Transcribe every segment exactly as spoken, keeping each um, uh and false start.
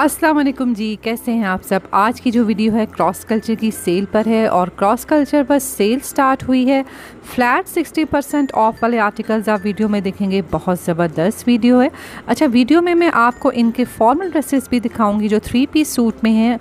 अस्सलाम वालेकुम जी, कैसे हैं आप सब। आज की जो वीडियो है क्रॉस कल्चर की सेल पर है और क्रॉस कल्चर पर सेल स्टार्ट हुई है। फ्लैट साठ परसेंट ऑफ वाले आर्टिकल्स आप वीडियो में देखेंगे, बहुत ज़बरदस्त वीडियो है। अच्छा, वीडियो में मैं आपको इनके फॉर्मल ड्रेसेस भी दिखाऊंगी जो थ्री पीस सूट में हैं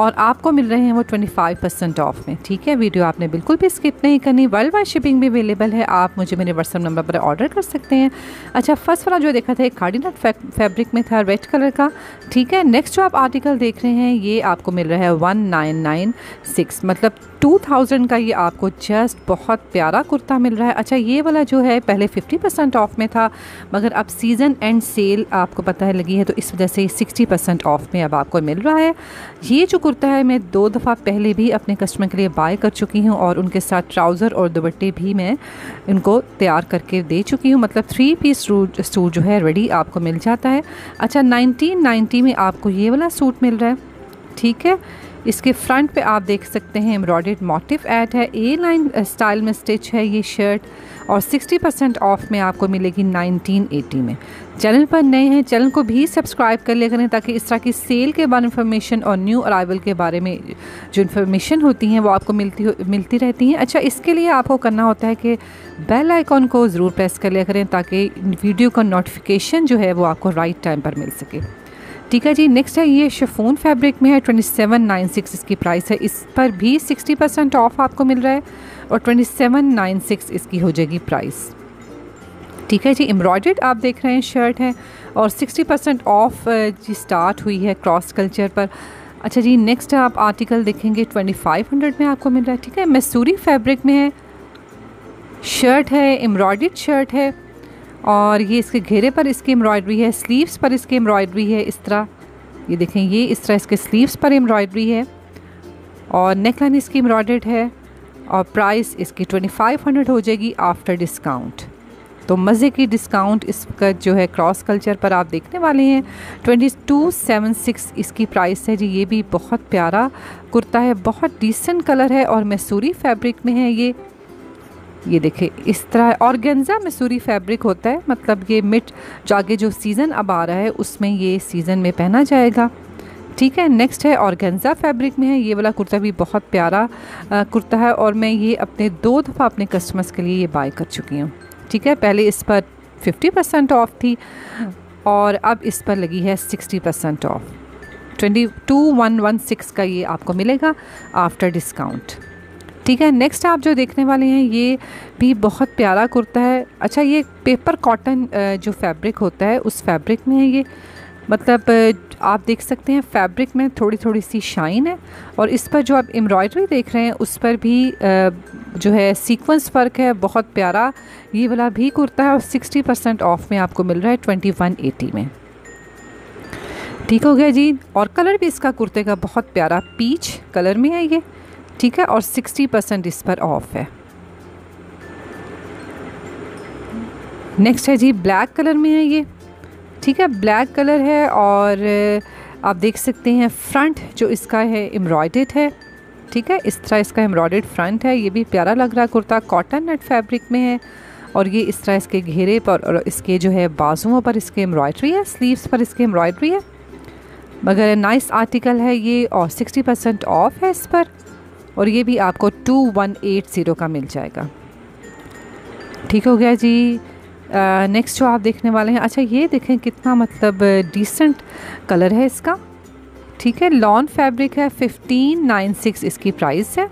और आपको मिल रहे हैं वो ट्वेंटी फाइव परसेंट ऑफ में। ठीक है, वीडियो आपने बिल्कुल भी स्किप नहीं करनी। वर्ल्ड वाइड शिपिंग भी अवेलेबल है, आप मुझे मेरे व्हाट्सअप नंबर पर ऑर्डर कर सकते हैं। अच्छा, फर्स्ट वाला जो देखा था कार्डिनल फैब्रिक में था, रेड कलर का। ठीक है, नेक्स्ट जो आप आर्टिकल देख रहे हैं ये आपको मिल रहा है वन नाइन नाइन सिक्स, मतलब टू थाउजेंड का। ये आपको जस्ट बहुत प्यारा कुर्ता मिल रहा है। अच्छा, ये वाला जो है पहले फिफ्टी परसेंट ऑफ में था, मगर अब सीज़न एंड सेल आपको पता है लगी है, तो इस वजह से सिक्सटी परसेंट ऑफ में अब आपको मिल रहा है। ये जो कुर्ता है मैं दो दफ़ा पहले भी अपने कस्टमर के लिए बाय कर चुकी हूँ और उनके साथ ट्राउज़र और दुपट्टे भी मैं इनको तैयार करके दे चुकी हूँ, मतलब थ्री पीस सूट जो है रेडी आपको मिल जाता है। अच्छा, नाइनटीन नाइन्टी में आपको ये वाला सूट मिल रहा है। ठीक है, इसके फ्रंट पे आप देख सकते हैं एम्ब्रॉयडर्ड मोटिफ ऐड है, ए लाइन स्टाइल में स्टिच है ये शर्ट और सिक्सटी परसेंट ऑफ में आपको मिलेगी नाइनटीन एटी में। चैनल पर नए हैं, चैनल को भी सब्सक्राइब कर लिया करें ताकि इस तरह की सेल के बारे में इंफॉर्मेशन और न्यू अराइवल के बारे में जो इन्फॉर्मेशन होती है वो आपको मिलती मिलती रहती है। अच्छा, इसके लिए आपको करना होता है कि बेल आइकॉन को ज़रूर प्रेस कर लिया करें ताकि वीडियो का नोटिफिकेशन जो है वो आपको राइट टाइम पर मिल सके। ठीक है जी, नेक्स्ट है ये शिफॉन फैब्रिक में है, ट्वेंटी सेवन नाइन सिक्स इसकी प्राइस है। इस पर भी सिक्सटी परसेंट ऑफ आपको मिल रहा है और ट्वेंटी सेवन नाइन सिक्स इसकी हो जाएगी प्राइस। ठीक है जी, एम्ब्रॉयडर्ड आप देख रहे हैं शर्ट है और सिक्सटी परसेंट ऑफ जी स्टार्ट हुई है क्रॉस कल्चर पर। अच्छा जी, नेक्स्ट आप आर्टिकल देखेंगे ट्वेंटी फाइव हंड्रेड में आपको मिल रहा है। ठीक है, मैसूरी फैब्रिक में है, शर्ट है, एम्ब्रॉयडर्ड शर्ट है और ये इसके घेरे पर इसकी एम्ब्रॉयडरी है, स्लीव्स पर इसकी एम्ब्रॉयडरी है। इस तरह ये देखें, ये इस तरह इसके स्लीव्स पर एम्ब्रॉयडरी है और नेकलाइन इसकी एम्ब्रॉयडर्ड है और प्राइस इसकी ट्वेंटी फाइव हंड्रेड हो जाएगी आफ्टर डिस्काउंट। तो मज़े की डिस्काउंट इसका जो है क्रॉस कल्चर पर आप देखने वाले हैं। ट्वेंटी टू सेवन सिक्स इसकी प्राइस है जी। ये भी बहुत प्यारा कुर्ता है, बहुत डिसेंट कलर है और मैसूरी फैब्रिक में है ये। ये देखें इस तरह ऑर्गेन्जा मैसूरी फैब्रिक होता है, मतलब ये मिड जागे जो सीज़न अब आ रहा है उसमें ये सीज़न में पहना जाएगा। ठीक है, नेक्स्ट है ऑर्गेन्जा फैब्रिक में है, ये वाला कुर्ता भी बहुत प्यारा आ, कुर्ता है और मैं ये अपने दो दफ़ा अपने कस्टमर्स के लिए ये बाय कर चुकी हूँ। ठीक है, पहले इस पर फिफ्टी परसेंट ऑफ थी और अब इस पर लगी है sixty percent off. Twenty two one one six का ये आपको मिलेगा आफ्टर डिस्काउंट। ठीक है, नेक्स्ट आप जो देखने वाले हैं ये भी बहुत प्यारा कुर्ता है। अच्छा, ये पेपर कॉटन जो फैब्रिक होता है उस फैब्रिक में है ये, मतलब आप देख सकते हैं फैब्रिक में थोड़ी थोड़ी सी शाइन है और इस पर जो आप एम्ब्रॉयडरी देख रहे हैं उस पर भी जो है सीक्वेंस वर्क है। बहुत प्यारा ये वाला भी कुर्ता है और सिक्सटी परसेंट ऑफ में आपको मिल रहा है ट्वेंटी वन एटी में। ठीक हो गया जी, और कलर भी इसका कुर्ते का बहुत प्यारा पीच कलर में है ये। ठीक है, और सिक्सटी परसेंट इस पर ऑफ है। नेक्स्ट है जी ब्लैक कलर में है ये। ठीक है, ब्लैक कलर है और आप देख सकते हैं फ्रंट जो इसका है एम्ब्रॉयडर्ड है। ठीक है, इस तरह इसका एम्ब्रॉयडर्ड फ्रंट है। ये भी प्यारा लग रहा है कुर्ता, कॉटन नेट फैब्रिक में है और ये इस तरह इसके घेरे पर और इसके जो है बाजुओं पर इसके एम्ब्रॉयडरी है, स्लीव्स पर इसके एम्ब्रॉयडरी है। मगर नाइस आर्टिकल है ये और सिक्सटी परसेंट ऑफ है इस पर और ये भी आपको टू वन एट ज़ीरो का मिल जाएगा। ठीक हो गया जी, नेक्स्ट जो आप देखने वाले हैं। अच्छा, ये देखें कितना मतलब डिसेंट कलर है इसका। ठीक है, लॉन फैब्रिक है, फिफ्टीन नाइन सिक्स इसकी प्राइस है।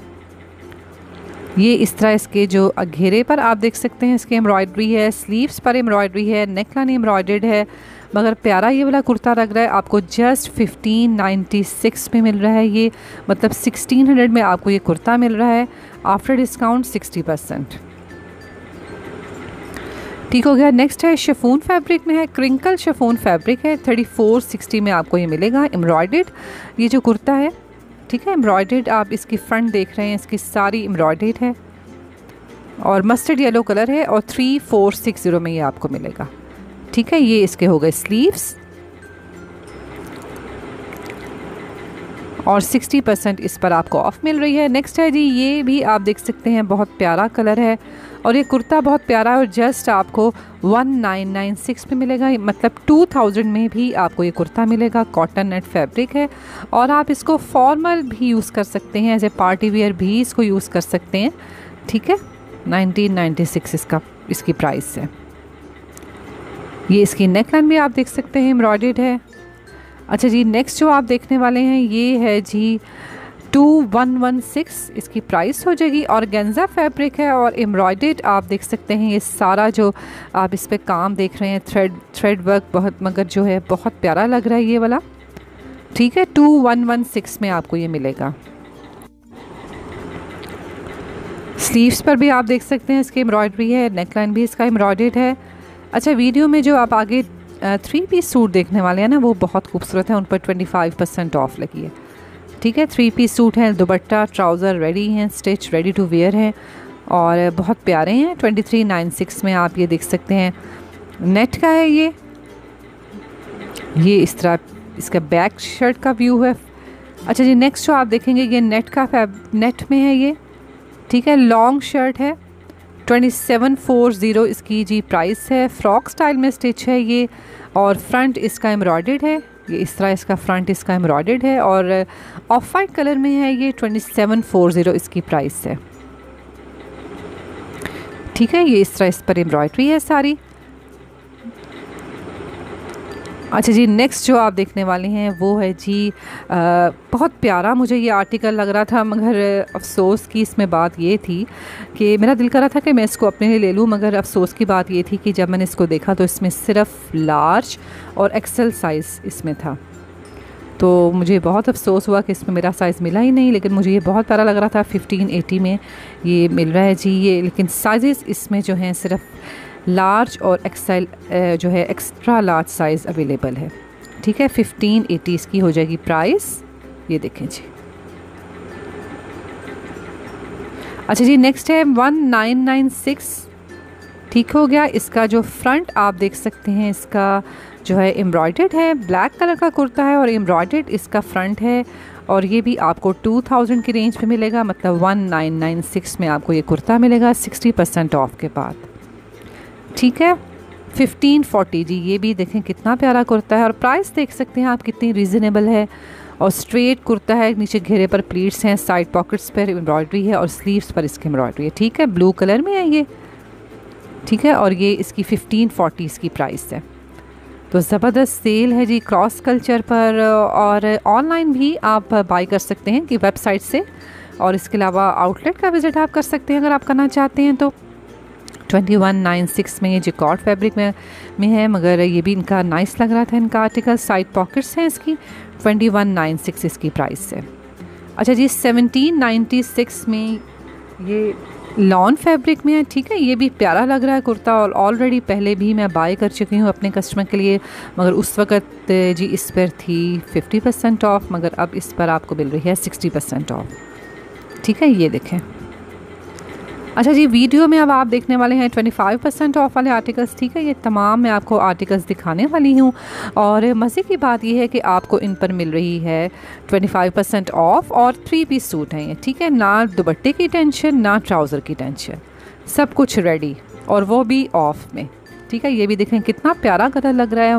ये इस तरह इसके जो घेरे पर आप देख सकते हैं इसकी एम्ब्रॉयडरी है, स्लीव्स पर एम्ब्रॉयडरी है, नेकलाइन एम्ब्रॉयडर्ड है। मगर प्यारा ये वाला कुर्ता लग रहा है, आपको जस्ट फिफ्टीन नाइन्टी सिक्स में मिल रहा है ये, मतलब सिक्सटीन हंड्रेड में आपको ये कुर्ता मिल रहा है आफ्टर डिस्काउंट सिक्सटी परसेंट। ठीक हो गया, नेक्स्ट है शिफॉन फैब्रिक में है, क्रिंकल शिफॉन फैब्रिक है, थर्टी फोर सिक्सटी में आपको ये मिलेगा एम्ब्रॉयडर्ड ये जो कुर्ता है। ठीक है, एम्ब्रॉयडर्ड आप इसकी फ्रंट देख रहे हैं, इसकी सारी एम्ब्रॉयडर्ड है और मस्टर्ड येलो कलर है और थर्टी फोर सिक्सटी में ये आपको मिलेगा। ठीक है, ये इसके हो गए स्लीव्स और साठ परसेंट इस पर आपको ऑफ़ मिल रही है। नेक्स्ट है जी, ये भी आप देख सकते हैं, बहुत प्यारा कलर है और ये कुर्ता बहुत प्यारा है और जस्ट आपको उन्नीस सौ छियानवे में मिलेगा, मतलब दो हज़ार में भी आपको ये कुर्ता मिलेगा। कॉटन नेट फैब्रिक है और आप इसको फॉर्मल भी यूज़ कर सकते हैं, एज ए पार्टी वेयर भी इसको यूज़ कर सकते हैं। ठीक है, उन्नीस सौ छियानवे इसका इसकी प्राइस है। ये इसकी नेकलाइन भी आप देख सकते हैं, एम्ब्रॉयडर्ड है। अच्छा जी, नेक्स्ट जो आप देखने वाले हैं ये है जी इक्कीस सौ सोलह, इसकी प्राइस हो जाएगी। ऑर्गेन्जा फैब्रिक है और एम्ब्रॉयडर्ड आप देख सकते हैं। ये सारा जो आप इस पे काम देख रहे हैं, थ्रेड थ्रेड वर्क बहुत, मगर जो है बहुत प्यारा लग रहा है ये वाला। ठीक है, इक्कीस सौ सोलह में आपको ये मिलेगा। स्लीव्स पर भी आप देख सकते हैं इसकी एम्ब्रॉयडरी है, नेकलाइन भी इसका एम्ब्रॉयडर्ड है। अच्छा, वीडियो में जो आप आगे थ्री पीस सूट देखने वाले हैं ना, वो बहुत खूबसूरत है, उन पर पच्चीस परसेंट ऑफ लगी है। ठीक है, थ्री पीस सूट हैं, दुपट्टा ट्राउज़र रेडी हैं, स्टिच रेडी टू वेयर हैं और बहुत प्यारे हैं। तेईस सौ छियानवे में आप ये देख सकते हैं, नेट का है ये। ये इस तरह इसका बैक शर्ट का व्यू है। अच्छा जी, नेक्स्ट जो आप देखेंगे ये नेट का फैब नेट में है ये। ठीक है, लॉन्ग शर्ट है, सत्ताईस सौ चालीस इसकी जी प्राइस है। फ्रॉक स्टाइल में स्टिच है ये और फ्रंट इसका एम्ब्रॉयडर्ड है, ये इस तरह इसका फ्रंट इसका एम्ब्रॉयडर्ड है और ऑफ वाइट कलर में है ये। सत्ताईस सौ चालीस इसकी प्राइस है। ठीक है, ये इस तरह इस पर एम्ब्रॉयडरी है सारी। अच्छा जी, नेक्स्ट जो आप देखने वाले हैं वो है जी आ, बहुत प्यारा मुझे ये आर्टिकल लग रहा था, मगर अफ़सोस की इसमें बात ये थी कि मेरा दिल कर रहा था कि मैं इसको अपने लिए ले लूँ, मगर अफ़सोस की बात ये थी कि जब मैंने इसको देखा तो इसमें सिर्फ लार्ज और एक्सेल साइज़ इसमें था, तो मुझे बहुत अफ़सोस हुआ कि इसमें मेरा साइज़ मिला ही नहीं। लेकिन मुझे ये बहुत प्यारा लग रहा था, फिफ्टीन एटी में ये मिल रहा है जी ये, लेकिन साइज़ इसमें जो हैं सिर्फ लार्ज और एक्सेल जो है एक्स्ट्रा लार्ज साइज़ अवेलेबल है। ठीक है, फिफ्टीन एटी इसकी हो जाएगी प्राइस, ये देखें जी। अच्छा जी, नेक्स्ट है उन्नीस सौ छियानवे। ठीक हो गया, इसका जो फ्रंट आप देख सकते हैं इसका जो है एम्ब्रॉयडर्ड है, ब्लैक कलर का कुर्ता है और एम्ब्रॉयडर्ड इसका फ्रंट है और ये भी आपको दो हज़ार की रेंज में मिलेगा, मतलब उन्नीस सौ छियानवे में आपको ये कुर्ता मिलेगा साठ परसेंट ऑफ के बाद। ठीक है, पंद्रह सौ चालीस जी, ये भी देखें कितना प्यारा कुर्ता है और प्राइस देख सकते हैं आप कितनी रीज़नेबल है और स्ट्रेट कुर्ता है, नीचे घेरे पर प्लीट्स हैं, साइड पॉकेट्स पर एम्ब्रॉयडरी है और स्लीव्स पर इसकी एम्ब्रॉयडरी है। ठीक है, ब्लू कलर में है ये। ठीक है, और ये इसकी पंद्रह सौ चालीस इसकी प्राइस है। तो ज़बरदस्त सेल है जी क्रॉस कल्चर पर और ऑनलाइन भी आप बाई कर सकते हैं कि वेबसाइट से, और इसके अलावा आउटलेट का विज़िट आप कर सकते हैं अगर आप करना चाहते हैं तो। इक्कीस सौ छियानवे में ये जिकॉर्ड फैब्रिक में में है, मगर ये भी इनका नाइस लग रहा था इनका आर्टिकल। साइड पॉकेट्स हैं इसकी, इक्कीस सौ छियानवे इसकी प्राइस है। अच्छा जी, सत्रह सौ छियानवे में ये लॉन फैब्रिक में है। ठीक है, ये भी प्यारा लग रहा है कुर्ता और ऑलरेडी पहले भी मैं बाय कर चुकी हूँ अपने कस्टमर के लिए, मगर उस वक्त जी इस पर थी पचास परसेंट ऑफ, मगर अब इस पर आपको मिल रही है साठ परसेंट ऑफ। ठीक है, ये देखें। अच्छा जी, वीडियो में अब आप देखने वाले हैं पच्चीस परसेंट ऑफ वाले आर्टिकल्स। ठीक है, ये तमाम मैं आपको आर्टिकल्स दिखाने वाली हूँ और मज़े की बात यह है कि आपको इन पर मिल रही है पच्चीस परसेंट ऑफ और थ्री पीस सूट हैं ये। ठीक है, ना दुपट्टे की टेंशन ना ट्राउज़र की टेंशन, सब कुछ रेडी और वो भी ऑफ में। ठीक है, ये भी देखें कितना प्यारा कलर लग रहा है,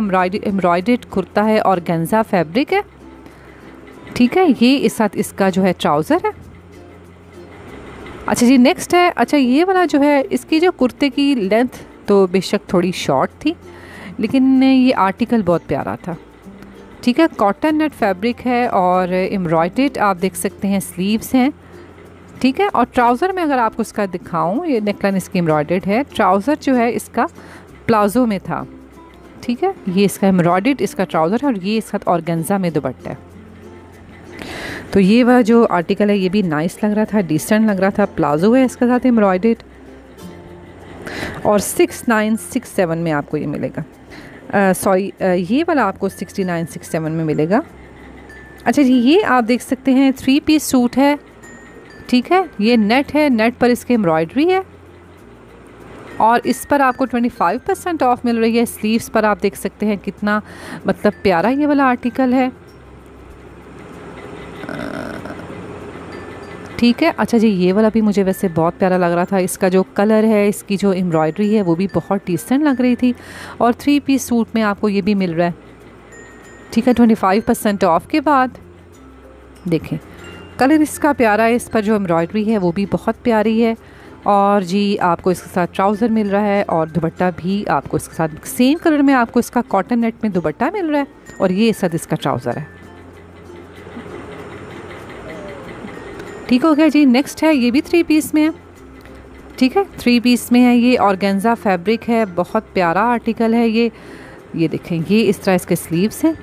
एम्ब्रॉयडर्ड कुर्ता है और ऑर्गेन्जा फैब्रिक है। ठीक है, ये इस साथ इसका जो है ट्राउज़र है। अच्छा जी, नेक्स्ट है, अच्छा ये वाला जो है इसकी जो कुर्ते की लेंथ तो बेशक थोड़ी शॉर्ट थी, लेकिन ये आर्टिकल बहुत प्यारा था। ठीक है, कॉटन नेट फैब्रिक है और एम्ब्रॉयडर्ड आप देख सकते हैं, स्लीव्स हैं। ठीक है, और ट्राउज़र में अगर आपको इसका दिखाऊं, ये नेकलाइन इसकी एम्ब्रॉयडर्ड है, ट्राउज़र जो है इसका प्लाजो में था। ठीक है, ये इसका एम्ब्रॉयडर्ड इसका ट्राउज़र है और ये इसका ऑर्गेन्जा में दुपट्टा है। तो ये वह जो आर्टिकल है ये भी नाइस लग रहा था, डिसेंट लग रहा था, प्लाजो है इसके साथ एम्ब्रॉयडर्ड और उनहत्तर सौ सड़सठ में आपको ये मिलेगा। सॉरी, ये वाला आपको उनहत्तर सौ सड़सठ में मिलेगा। अच्छा जी, ये आप देख सकते हैं थ्री पीस सूट है। ठीक है, ये नेट है, नेट पर इसके एम्ब्रॉयडरी है और इस पर आपको पच्चीस परसेंट ऑफ मिल रही है। स्लीव्स पर आप देख सकते हैं कितना मतलब प्यारा ये वाला आर्टिकल है। ठीक है। अच्छा जी, ये वाला भी मुझे वैसे बहुत प्यारा लग रहा था। इसका जो कलर है, इसकी जो एम्ब्रॉयडरी है वो भी बहुत डिसेंट लग रही थी। और थ्री पीस सूट में आपको ये भी मिल रहा है, ठीक है, ट्वेंटी फाइव परसेंट ऑफ के बाद। देखें कलर इसका प्यारा है, इस पर जो एम्ब्रॉयडरी है वो भी बहुत प्यारी है। और जी आपको इसके साथ ट्राउज़र मिल रहा है और दुपट्टा भी आपको इसके साथ सेम कलर में आपको इसका कॉटन नेट में दुपट्टा मिल रहा है। और ये साथ इसका ट्राउज़र है, ठीक हो गया जी। नेक्स्ट है, ये भी थ्री पीस में है, ठीक है, थ्री पीस में है। ये ऑर्गेन्जा फैब्रिक है, बहुत प्यारा आर्टिकल है ये। ये देखें, ये इस तरह इसके स्लीव्स हैं।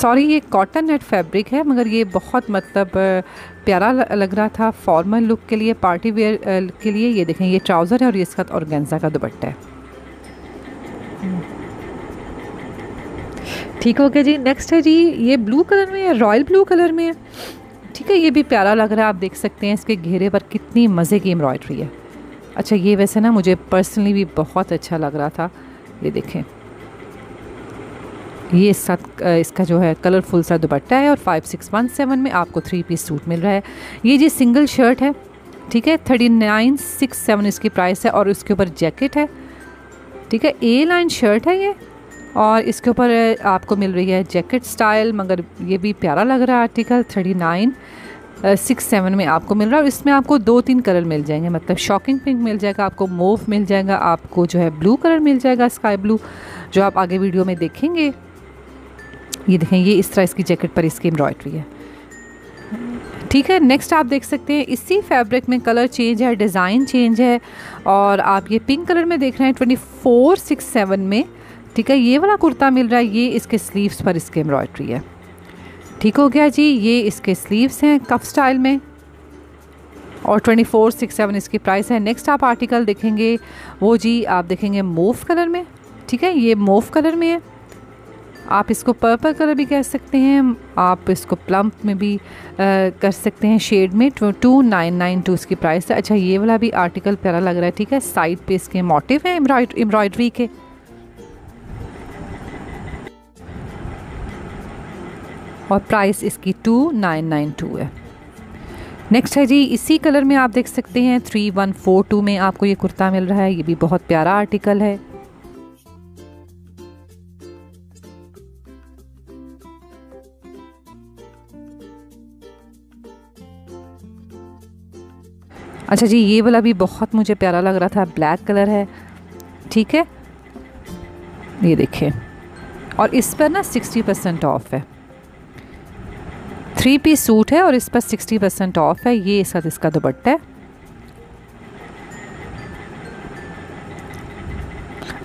सॉरी, ये कॉटन नेट फैब्रिक है, मगर ये बहुत मतलब प्यारा लग रहा था फॉर्मल लुक के लिए, पार्टी वेयर के लिए। ये देखें, ये ट्राउज़र है और ये इसका ऑर्गेन्जा का दुपट्टा है, ठीक हो गया जी। नेक्स्ट है जी, ये ब्लू कलर में है, रॉयल ब्लू कलर में है, ठीक है। ये भी प्यारा लग रहा है, आप देख सकते हैं इसके घेरे पर कितनी मज़े की एम्ब्रॉयडरी है। अच्छा, ये वैसे ना मुझे पर्सनली भी बहुत अच्छा लग रहा था। ये देखें, ये साथ इसका जो है कलरफुल सा दुपट्टा है। और फाइव सिक्स वन सेवन में आपको थ्री पीस सूट मिल रहा है। ये जी सिंगल शर्ट है, ठीक है, थर्टी नाइन सिक्स सेवन इसकी प्राइस है। और उसके ऊपर जैकेट है, ठीक है, ए लाइन शर्ट है ये। और इसके ऊपर आपको मिल रही है जैकेट स्टाइल, मगर ये भी प्यारा लग रहा है article. Thirty nine six seven में आपको मिल रहा है। और इसमें आपको दो तीन कलर मिल जाएंगे, मतलब शॉकिंग पिंक मिल जाएगा, आपको मोव मिल जाएगा, आपको जो है ब्लू कलर मिल जाएगा, स्काई ब्लू, जो आप आगे वीडियो में देखेंगे। ये देखें, ये इस तरह इसकी जैकेट पर इसकी एम्ब्रॉयडरी है, ठीक है। नेक्स्ट आप देख सकते हैं इसी फैब्रिक में कलर चेंज है, डिज़ाइन चेंज है। और आप ये पिंक कलर में देख रहे हैं ट्वेंटी फोर सिक्स सेवन में, ठीक है। ये वाला कुर्ता मिल रहा है, ये इसके स्लीव्स पर इसकी एम्ब्रॉयडरी है, ठीक हो गया जी। ये इसके स्लीव्स हैं कफ स्टाइल में। और ट्वेंटी फोर सिक्स सेवन इसकी प्राइस है। नेक्स्ट आप आर्टिकल देखेंगे, वो जी आप देखेंगे मोव कलर में, ठीक है, ये मोव कलर में है। आप इसको पर्पल कलर भी कह सकते हैं, आप इसको प्लम्प में भी आ, कर सकते हैं, शेड में। टू नाइन नाइन टू इसकी प्राइस है। अच्छा, ये वाला भी आर्टिकल प्यारा लग रहा है, ठीक है। साइड पे इसके मोटिव हैं एम्ब्रॉयडरी के, और प्राइस इसकी टू नाइन नाइन टू है। नेक्स्ट है जी, इसी कलर में आप देख सकते हैं थ्री वन फोर टू में आपको ये कुर्ता मिल रहा है। ये भी बहुत प्यारा आर्टिकल है। अच्छा जी, ये वाला भी बहुत मुझे प्यारा लग रहा था, ब्लैक कलर है, ठीक है। ये देखिए, और इस पर ना सिक्सटी परसेंट ऑफ है। थ्री पीस सूट है और इस पर सिक्सटी परसेंट ऑफ है। ये इसका इसका दुपट्टा है।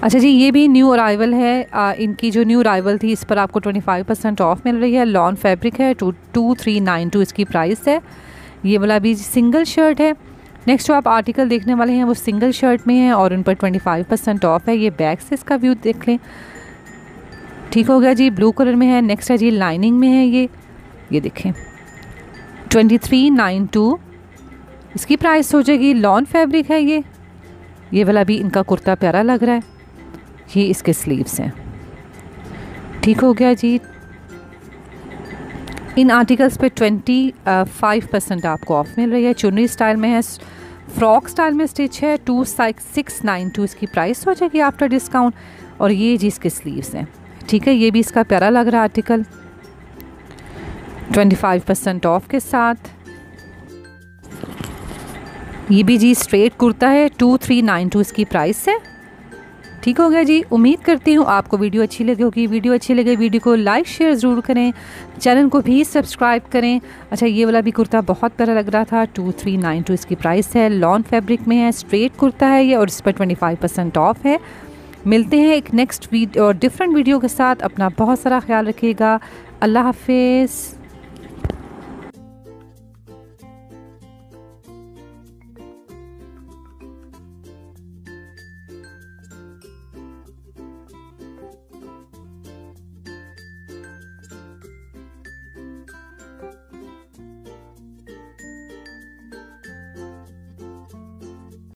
अच्छा जी, ये भी न्यू अराइवल है। आ, इनकी जो न्यू अराइवल थी, इस पर आपको ट्वेंटी फाइव परसेंट ऑफ मिल रही है। लॉन फैब्रिक है, two two three nine two इसकी प्राइस है। ये वाला भी सिंगल शर्ट है। नेक्स्ट जो आप आर्टिकल देखने वाले हैं वो सिंगल शर्ट में है और उन पर ट्वेंटी फाइव परसेंट ऑफ है। ये बैक से इसका व्यू देख लें, ठीक हो गया जी। ब्लू कलर में है। नेक्स्ट है जी, लाइनिंग में है ये। ये देखें, ट्वेंटी थ्री नाइन टू इसकी प्राइस हो जाएगी। लॉन फैब्रिक है ये। ये वाला भी इनका कुर्ता प्यारा लग रहा है। ये इसके स्लीव्स हैं, ठीक हो गया जी। इन आर्टिकल्स पे ट्वेंटी फाइव परसेंट आपको ऑफ मिल रही है। चुनरी स्टाइल में है, फ्रॉक स्टाइल में स्टिच है। टू सिक्स नाइन टू इसकी प्राइस हो जाएगी आफ्टर डिस्काउंट। और ये जी इसके स्लीव्स हैं, ठीक है। ये भी इसका प्यारा लग रहा है article, twenty five percent off के साथ। ये भी जी स्ट्रेट कुर्ता है, टू थ्री नाइन टू इसकी प्राइस है, ठीक हो गया जी। उम्मीद करती हूँ आपको वीडियो अच्छी लगी होगी। वीडियो अच्छी लगे, वीडियो को लाइक शेयर ज़रूर करें, चैनल को भी सब्सक्राइब करें। अच्छा, ये वाला भी कुर्ता बहुत प्यारा लग रहा था। टू थ्री नाइन टू इसकी प्राइस है। लॉन फैब्रिक में है, स्ट्रेट कुर्ता है ये, और इस पर ट्वेंटी फाइव परसेंट ऑफ है। मिलते हैं एक नेक्स्ट वीडियो और डिफरेंट वीडियो के साथ। अपना बहुत सारा ख्याल रखिएगा। अल्लाह हाफिज़।